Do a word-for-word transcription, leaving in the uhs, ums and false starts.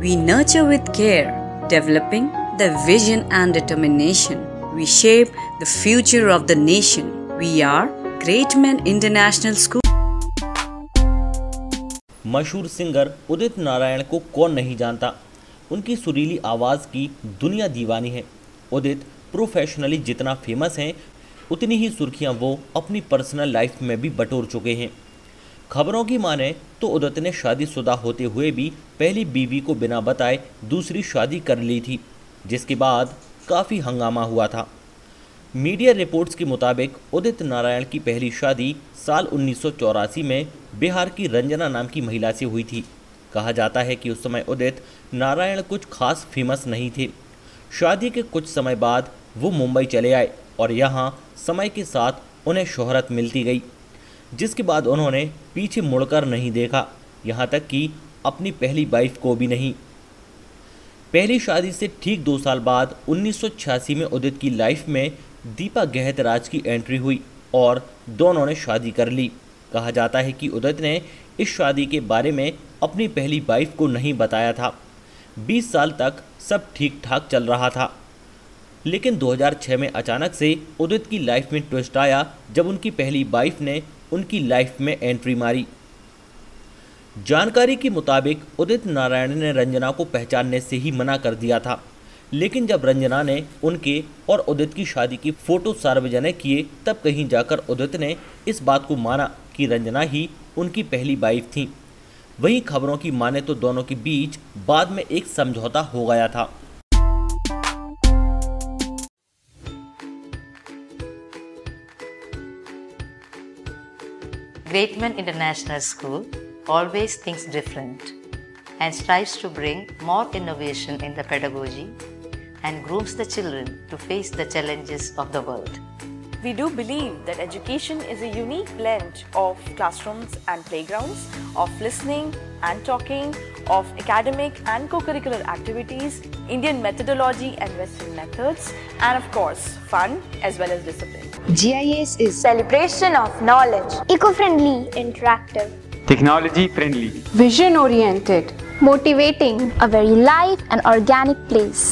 We nurture with care, developing the vision and determination. We shape the future of the nation. We are Great Men International School. मशहूर singer Udit Narayan को कौन नहीं जानता। उनकी सुरीली आवाज़ की दुनिया दीवानी है। उदित प्रोफेशनली जितना फेमस हैं, उतनी ही सुर्खियां वो अपनी पर्सनल लाइफ में भी बटोर चुके हैं। खबरों की माने तो उदित ने शादीशुदा होते हुए भी पहली बीवी को बिना बताए दूसरी शादी कर ली थी, जिसके बाद काफ़ी हंगामा हुआ था। मीडिया रिपोर्ट्स के मुताबिक उदित नारायण की पहली शादी साल उन्नीस सौ चौरासी में बिहार की रंजना नाम की महिला से हुई थी। कहा जाता है कि उस समय उदित नारायण कुछ खास फेमस नहीं थे। शादी के कुछ समय बाद वो मुंबई चले आए और यहाँ समय के साथ उन्हें शोहरत मिलती गई, जिसके बाद उन्होंने पीछे मुड़कर नहीं देखा, यहाँ तक कि अपनी पहली वाइफ को भी नहीं। पहली शादी से ठीक दो साल बाद उन्नीस सौ छियासी में उदित की लाइफ में दीपा गहतराज की एंट्री हुई और दोनों ने शादी कर ली। कहा जाता है कि उदित ने इस शादी के बारे में अपनी पहली वाइफ को नहीं बताया था। बीस साल तक सब ठीक ठाक चल रहा था, लेकिन दो हज़ार छह में अचानक से उदित की लाइफ में ट्विस्ट आया, जब उनकी पहली वाइफ ने उनकी लाइफ में एंट्री मारी। जानकारी के मुताबिक उदित नारायण ने रंजना को पहचानने से ही मना कर दिया था, लेकिन जब रंजना ने उनके और उदित की शादी की फ़ोटो सार्वजनिक किए, तब कहीं जाकर उदित ने इस बात को माना कि रंजना ही उनकी पहली वाइफ थी। वहीं खबरों की माने तो दोनों के बीच बाद में एक समझौता हो गया था। Great Men International School always thinks different and strives to bring more innovation in the pedagogy and grooms the children to face the challenges of the world. We do believe that education is a unique blend of classrooms and playgrounds, of listening and talking, of academic and co-curricular activities, Indian methodology and Western methods, and of course, fun as well as discipline. G I S is celebration of knowledge, eco-friendly, interactive, technology-friendly, vision-oriented, motivating, a very live and organic place.